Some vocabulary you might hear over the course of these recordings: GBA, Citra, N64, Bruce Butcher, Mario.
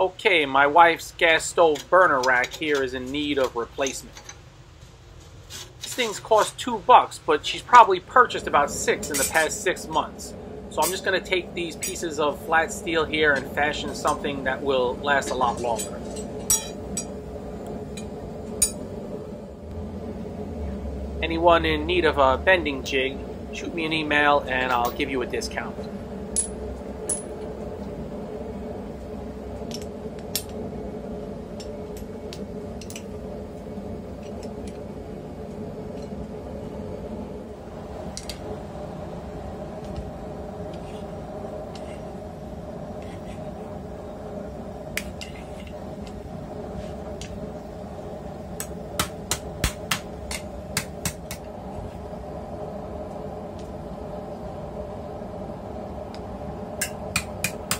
Okay, my wife's gas stove burner rack here is in need of replacement. These things cost $2, but she's probably purchased about 6 in the past 6 months. So I'm just going to take these pieces of flat steel here and fashion something that will last a lot longer. Anyone in need of a bending jig, shoot me an email and I'll give you a discount.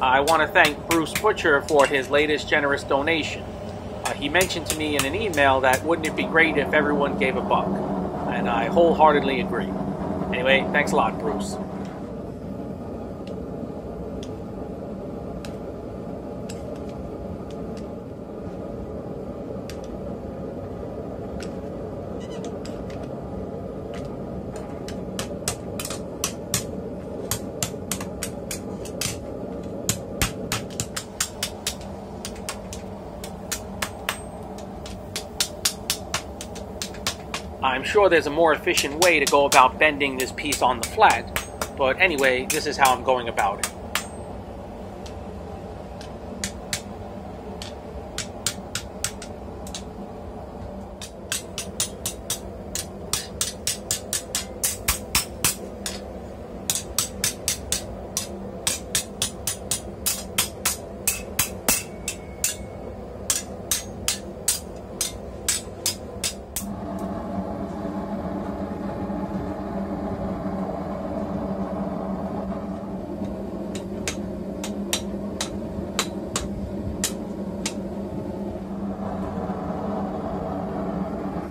I want to thank Bruce Butcher for his latest generous donation. He mentioned to me in an email that wouldn't it be great if everyone gave $1, and I wholeheartedly agree. Anyway, thanks a lot, Bruce. I'm sure there's a more efficient way to go about bending this piece on the flat, but anyway, this is how I'm going about it.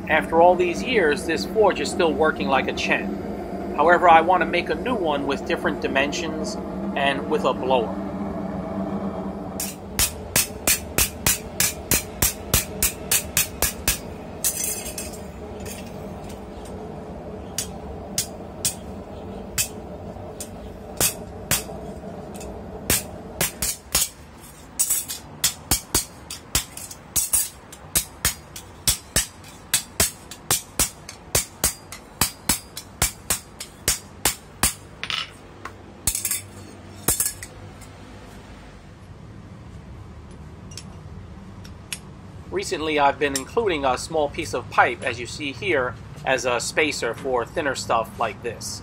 After all these years, this forge is still working like a champ. However, I want to make a new one with different dimensions and with a blower. Recently, I've been including a small piece of pipe, as you see here, as a spacer for thinner stuff like this.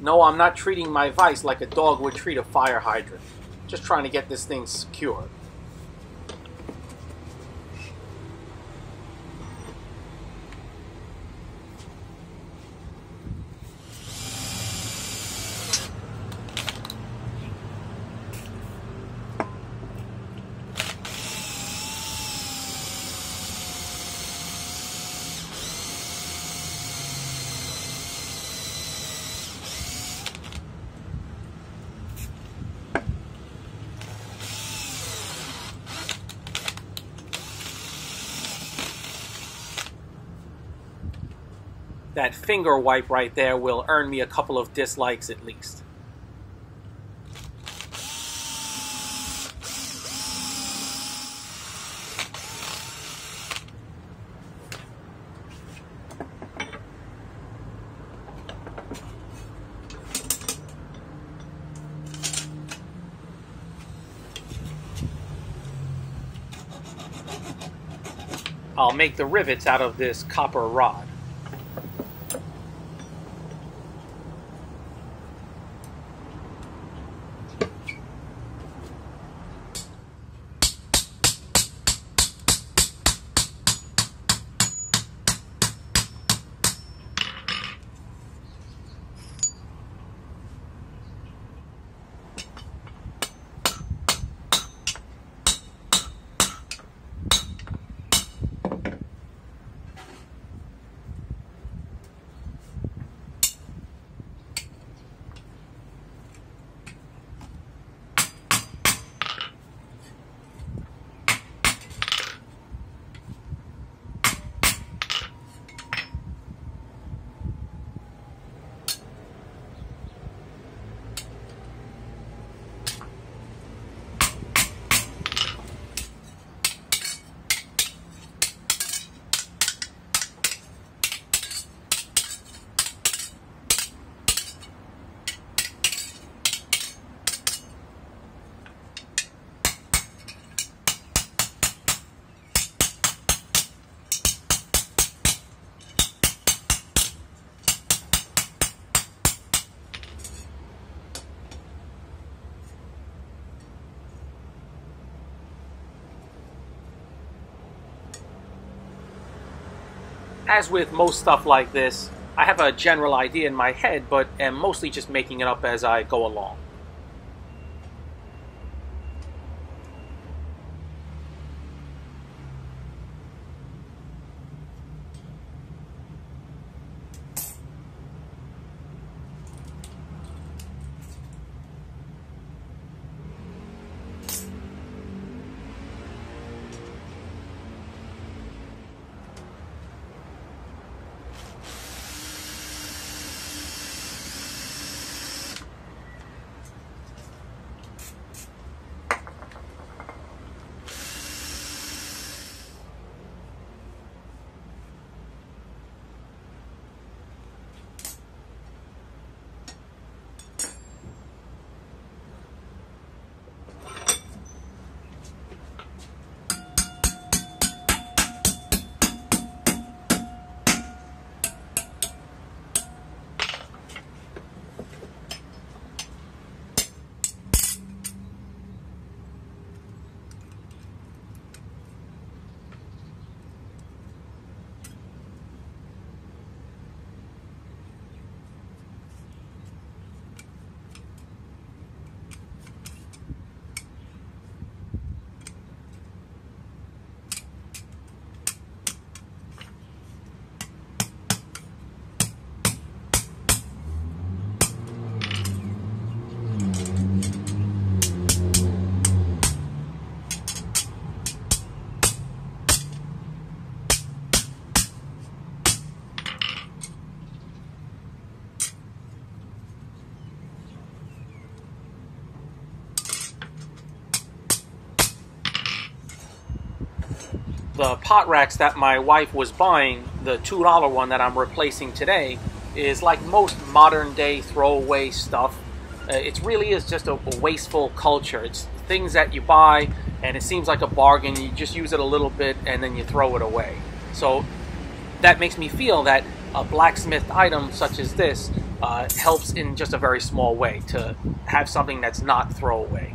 No, I'm not treating my vise like a dog would treat a fire hydrant. Just trying to get this thing secured. That finger wipe right there will earn me a couple of dislikes at least. I'll make the rivets out of this copper rod. As with most stuff like this, I have a general idea in my head, but am mostly just making it up as I go along. The pot racks that my wife was buying, the $2 one that I'm replacing today, is like most modern day throwaway stuff. It really is just a wasteful culture. It's things that you buy and it seems like a bargain. You just use it a little bit and then you throw it away. So that makes me feel that a blacksmith item such as this helps in just a very small way to have something that's not throwaway.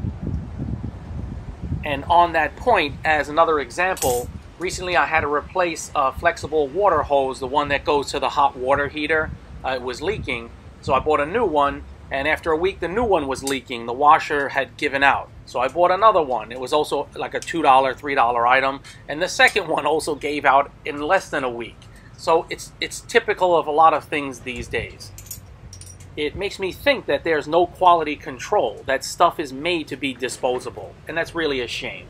And on that point, as another example, recently I had to replace a flexible water hose, the one that goes to the hot water heater. It was leaking, so I bought a new one, and after a week the new one was leaking. The washer had given out, so I bought another one. It was also like a $2, $3 item, and the second one also gave out in less than a week. So it's typical of a lot of things these days. It makes me think that there's no quality control, that stuff is made to be disposable, and that's really a shame.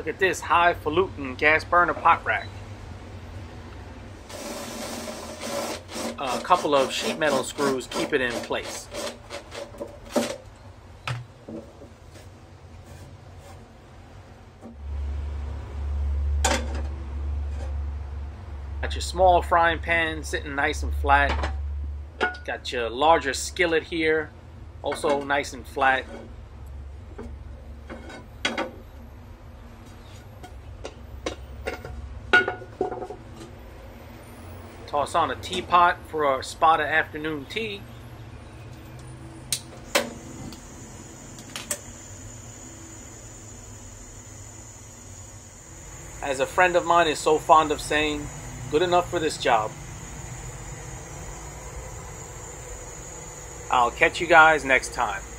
Look at this highfalutin gas burner pot rack. A couple of sheet metal screws keep it in place. Got your small frying pan sitting nice and flat. Got your larger skillet here, also nice and flat. Toss on a teapot for a spot of afternoon tea. As a friend of mine is so fond of saying, good enough for this job. I'll catch you guys next time.